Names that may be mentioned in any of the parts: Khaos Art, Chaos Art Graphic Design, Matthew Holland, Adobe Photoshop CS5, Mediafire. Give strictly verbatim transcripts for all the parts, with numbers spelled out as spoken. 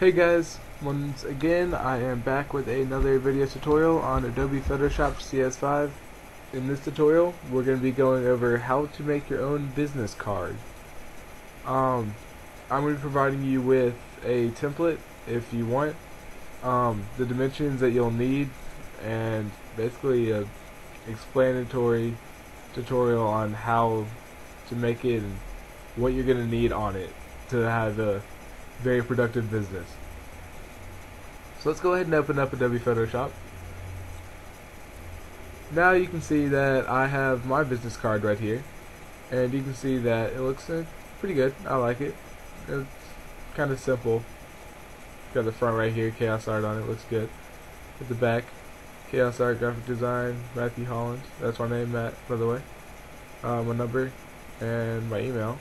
Hey guys, once again I am back with another video tutorial on Adobe Photoshop C S five. In this tutorial we're going to be going over how to make your own business card. Um, I'm going to be providing you with a template if you want, um, the dimensions that you'll need, and basically a explanatory tutorial on how to make it and what you're going to need on it to have a very productive business. So let's go ahead and open up Adobe Photoshop. Now you can see that I have my business card right here, and you can see that it looks uh, pretty good. I like it. It's kind of simple. Got the front right here, Chaos Art on it, looks good. At the back, Chaos Art Graphic Design, Matthew Holland. That's my name, Matt, by the way. Uh, my number and my email,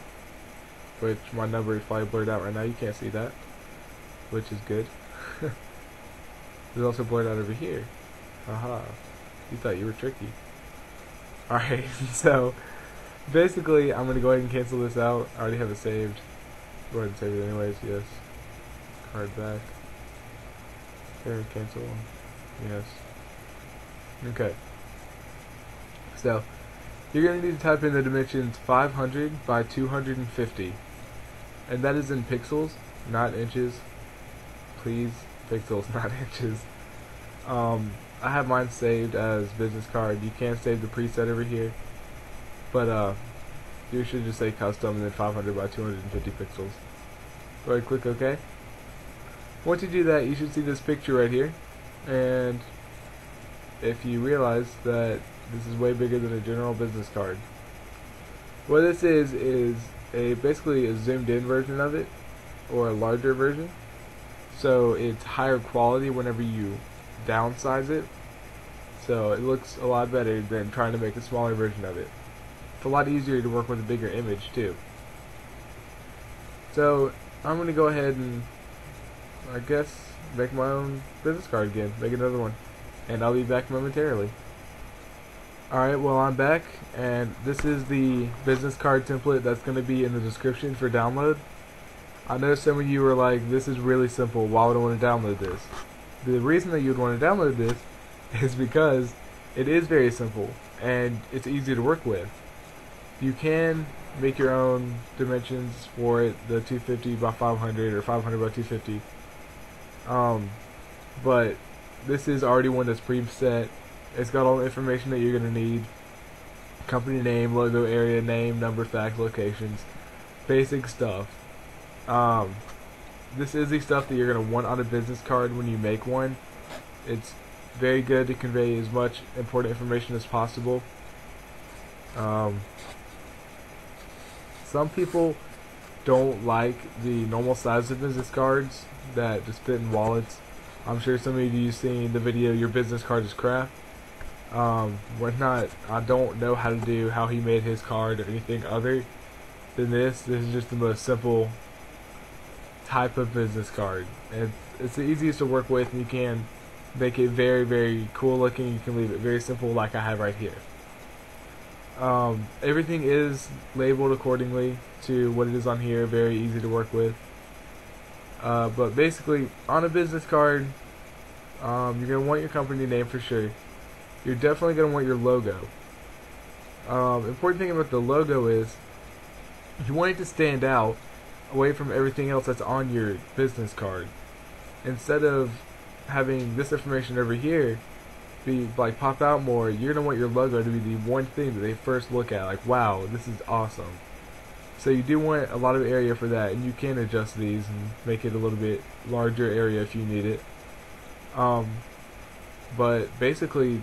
which my number is probably blurred out right now, you can't see that, which is good. It's also blurred out over here. Haha, you thought you were tricky. Alright, so basically I'm going to go ahead and cancel this out. I already have it saved. Go ahead and save it anyways, yes. Card back. There, cancel. Yes. Okay. So, you're going to need to type in the dimensions five hundred by two hundred fifty. And that is in pixels, not inches. Please, pixels, not inches. Um, I have mine saved as business card. You can save the preset over here, but uh, you should just say custom and then five hundred by two hundred fifty pixels. Go ahead and click OK. Once you do that, you should see this picture right here. And if you realize that this is way bigger than a general business card, what this is is a basically a zoomed in version of it, or a larger version, so it's higher quality whenever you downsize it, so it looks a lot better than trying to make a smaller version of it. It's a lot easier to work with a bigger image too. So I'm going to go ahead and I guess make my own business card again, make another one, and I'll be back momentarily. Alright, well I'm back, and this is the business card template that's going to be in the description for download. I know some of you were like, this is really simple, why would I want to download this? The reason that you would want to download this is because it is very simple, and it's easy to work with. You can make your own dimensions for it, the two fifty by five hundred or five hundred by two fifty, um, but this is already one that's preset. It's got all the information that you're going to need: company name, logo, area, name, number, fax, locations, basic stuff. Um, this is the stuff that you're going to want on a business card when you make one. It's very good to convey as much important information as possible. Um, some people don't like the normal size of business cards that just fit in wallets. I'm sure some of you have seen the video, Your Business Card is Crap. Um, we're not, I don't know how to do how he made his card or anything other than this. This is just the most simple type of business card, and it's, it's the easiest to work with, and you can make it very, very cool looking. You can leave it very simple like I have right here. Um, everything is labeled accordingly to what it is on here, very easy to work with. Uh, but basically, on a business card, um, you're going to want your company name for sure. You're definitely going to want your logo. Um, important thing about the logo is you want it to stand out away from everything else that's on your business card. Instead of having this information over here be like pop out more, you're going to want your logo to be the one thing that they first look at, like, wow, this is awesome. So you do want a lot of area for that, and you can adjust these and make it a little bit larger area if you need it. Um, but basically,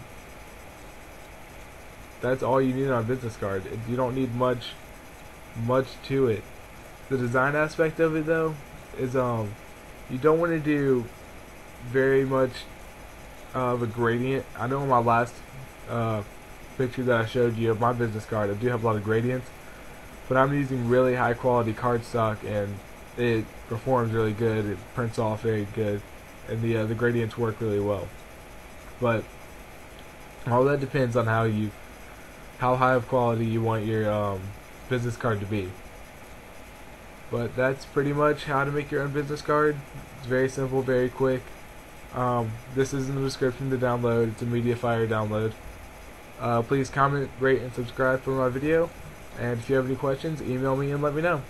that's all you need on a business card. You don't need much, much to it. The design aspect of it, though, is um, you don't want to do very much of a gradient. I know in my last uh, picture that I showed you of my business card, I do have a lot of gradients. But I'm using really high quality cardstock, and it performs really good. It prints off very good, and the uh, the gradients work really well. But all that depends on how you, how high of quality you want your um, business card to be. But that's pretty much how to make your own business card. It's very simple, very quick. Um, this is in the description to download. It's a Mediafire download. Uh, please comment, rate, and subscribe for my video. And if you have any questions, email me and let me know.